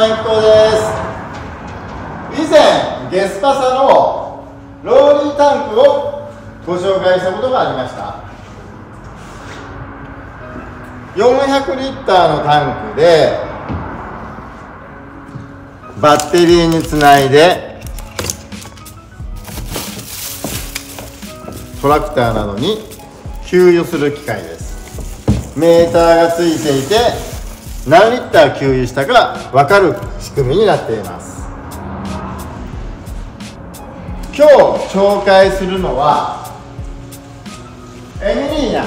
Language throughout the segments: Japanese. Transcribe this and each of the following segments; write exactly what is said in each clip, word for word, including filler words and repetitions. の一行です。以前、ゲスパサのローリータンクをご紹介したことがありました。よんひゃくリッターのタンクでバッテリーにつないでトラクターなどに給油する機械です。メーターがついていて何リッター給油したか分かる仕組みになっています。今日紹介するのはエミリーナ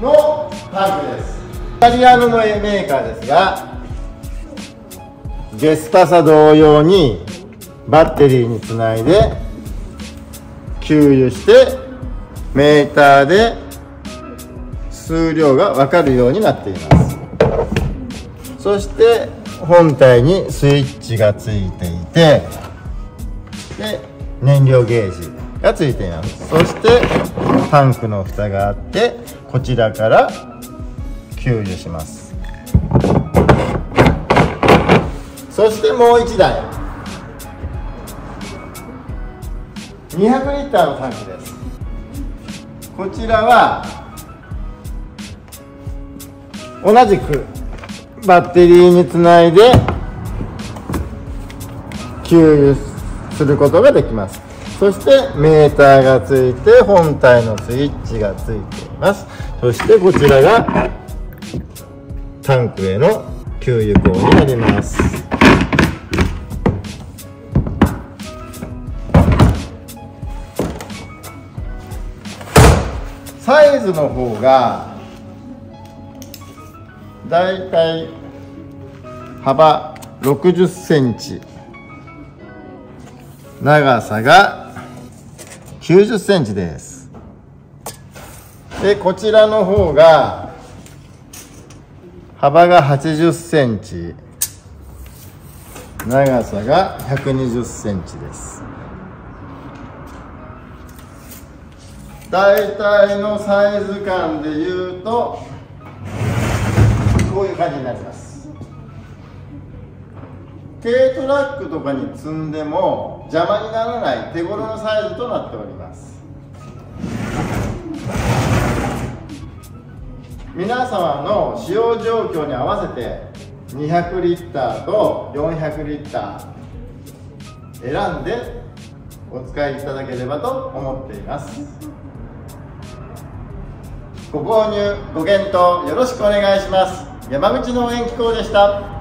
のタンクです。イタリアのメーカーですが、ゲスパサ同様にバッテリーにつないで給油してメーターで数量が分かるようになっています。そして本体にスイッチがついていて、で燃料ゲージがついています。そしてタンクの蓋があって、こちらから給油します。そしてもういちだい、にひゃくリッターのタンクです。こちらは同じくバッテリーにつないで給油することができます。そしてメーターがついて、本体のスイッチがついています。そしてこちらがタンクへの給油口になります。サイズの方がだいたい幅ろくじゅっセンチ、長さがきゅうじゅっセンチです。でこちらの方が幅がはちじゅっセンチ、長さがひゃくにじゅっセンチです。大体のサイズ感でいうとこういう感じになります。軽トラックとかに積んでも邪魔にならない手頃のサイズとなっております。皆様の使用状況に合わせてにひゃくリッターとよんひゃくリッター選んでお使いいただければと思っています。ご購入ご検討よろしくお願いします。山口農園機構でした。